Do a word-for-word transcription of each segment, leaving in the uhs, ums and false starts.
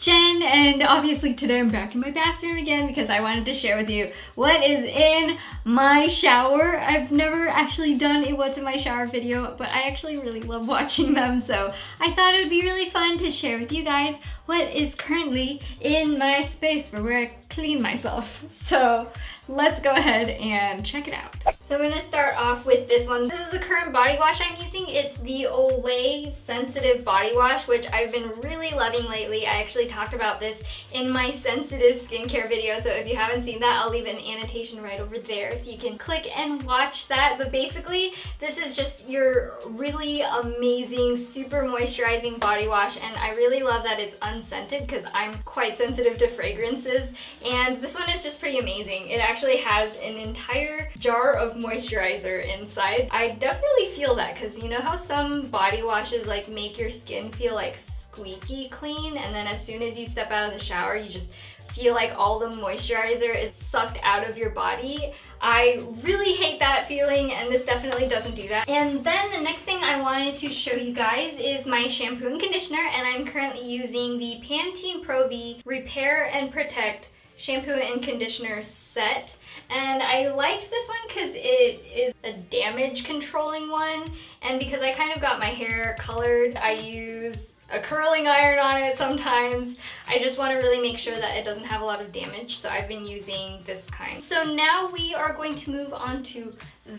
it's Jen, and obviously today I'm back in my bathroom again because I wanted to share with you what is in my shower. I've never actually done a what's in my shower video, but I actually really love watching them, so I thought it would be really fun to share with you guys what is currently in my space for where I clean myself. So let's go ahead and check it out. So I'm gonna start off with this one. This is the current body wash I'm using. It's the Olay Sensitive Body Wash, which I've been really loving lately. I actually talked about this in my sensitive skincare video, so if you haven't seen that, I'll leave an annotation right over there so you can click and watch that. But basically, this is just your really amazing, super moisturizing body wash, and I really love that it's unscented because I'm quite sensitive to fragrances, and this one is just pretty amazing. It actually has an entire jar of moisturizer inside. I definitely feel that because you know how some body washes like make your skin feel like squeaky clean, and then as soon as you step out of the shower you just feel like all the moisturizer is sucked out of your body. I really hate that feeling, and this definitely doesn't do that. And then the next thing I wanted to show you guys is my shampoo and conditioner, and I'm currently using the Pantene Pro-V Repair and Protect shampoo and conditioner set, and I liked this one because it is a damage controlling one, and because I kind of got my hair colored, I use a curling iron on it sometimes. I just want to really make sure that it doesn't have a lot of damage, so I've been using this kind. So now we are going to move on to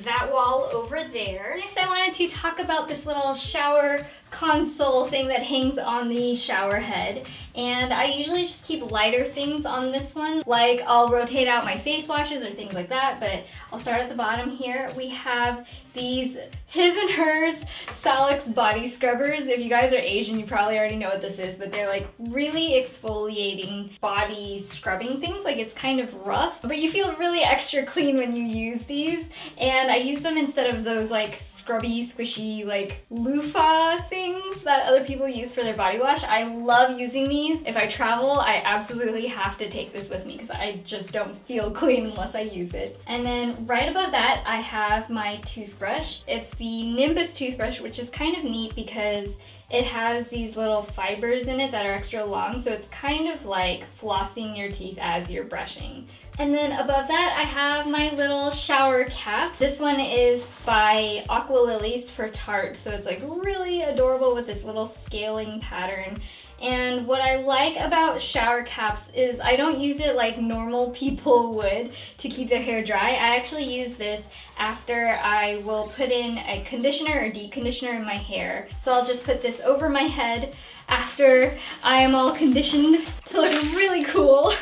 that wall over there. Next, I wanted to talk about this little shower console thing that hangs on the shower head, and I usually just keep lighter things on this one, like I'll rotate out my face washes or things like that, but I'll start at the bottom here. We have these His and Hers Salix body scrubbers. If you guys are Asian, you probably already know what this is, but they're like really exfoliating body scrubbing things. Like it's kind of rough, but you feel really extra clean when you use these, and I use them instead of those like scrubby, squishy, like loofah things that other people use for their body wash. I love using these. If I travel, I absolutely have to take this with me because I just don't feel clean unless I use it. And then right above that, I have my toothbrush. It's the Nimbus toothbrush, which is kind of neat because it has these little fibers in it that are extra long, so it's kind of like flossing your teeth as you're brushing. And then above that, I have my little shower cap. This one is by Aqua Lilies for Tarte, so it's like really adorable with this little scaling pattern. And what I like about shower caps is I don't use it like normal people would to keep their hair dry. I actually use this after I will put in a conditioner or deep conditioner in my hair. So I'll just put this over my head after I am all conditioned to look really cool.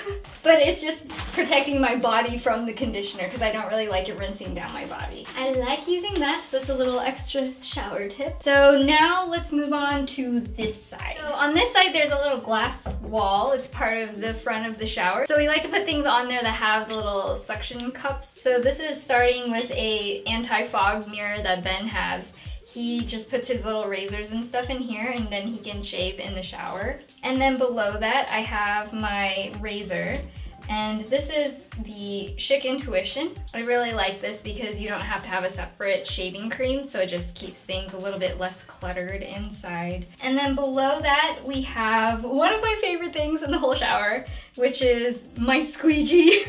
But it's just protecting my body from the conditioner because I don't really like it rinsing down my body. I like using that. That's a little extra shower tip. So now let's move on to this side. So on this side, there's a little glass wall. It's part of the front of the shower. So we like to put things on there that have little suction cups. So this is starting with a anti-fog mirror that Ben has. He just puts his little razors and stuff in here, and then he can shave in the shower. And then below that, I have my razor. And this is the Schick Intuition. I really like this because you don't have to have a separate shaving cream, so it just keeps things a little bit less cluttered inside. And then below that, we have one of my favorite things in the whole shower, which is my squeegee.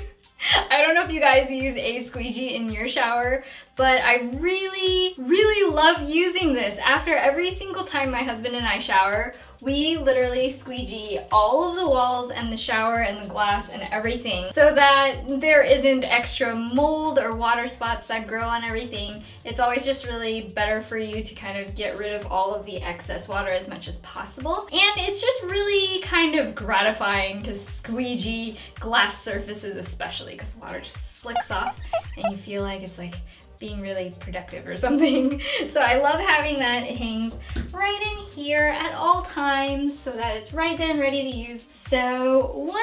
I don't know if you guys use a squeegee in your shower, but I really, really love using this. After every single time my husband and I shower, we literally squeegee all of the walls and the shower and the glass and everything so that there isn't extra mold or water spots that grow on everything. It's always just really better for you to kind of get rid of all of the excess water as much as possible. And it's just really kind of gratifying to squeegee glass surfaces especially because water just slicks off and you feel like it's like being really productive or something. So I love having that. It hangs right in here at all times so that it's right there and ready to use. So one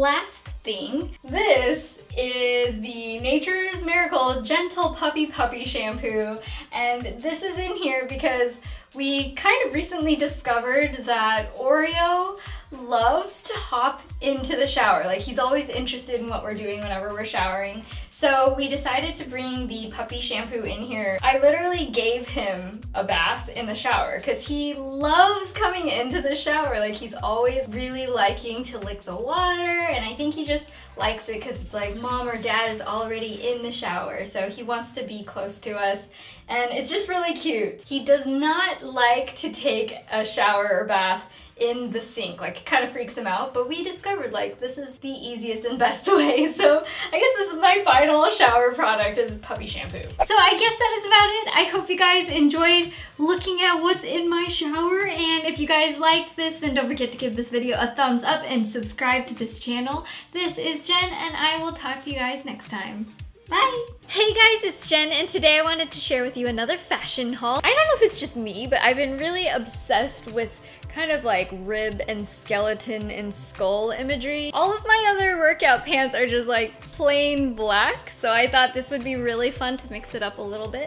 last thing. This is the Nature's Miracle Gentle Puppy Puppy Shampoo, and this is in here because we kind of recently discovered that Oreo loves to hop into the shower. Like, he's always interested in what we're doing whenever we're showering. So we decided to bring the puppy shampoo in here. I literally gave him a bath in the shower because he loves coming into the shower. Like, he's always really liking to lick the water, and I think he just likes it because it's like mom or dad is already in the shower, so he wants to be close to us, and it's just really cute. He does not like to take a shower or bath in the sink. Like, it kind of freaks him out, but we discovered like this is the easiest and best way. So I guess this is my final shower product, is puppy shampoo. So I guess that is about it. I hope you guys enjoyed looking at what's in my shower, and if you guys liked this, then don't forget to give this video a thumbs up and subscribe to this channel. This is Jen, and I will talk to you guys next time. Bye! Hey guys, it's Jen, and today I wanted to share with you another fashion haul. I don't know if it's just me, but I've been really obsessed with kind of like rib and skeleton and skull imagery. All of my other workout pants are just like plain black, so I thought this would be really fun to mix it up a little bit.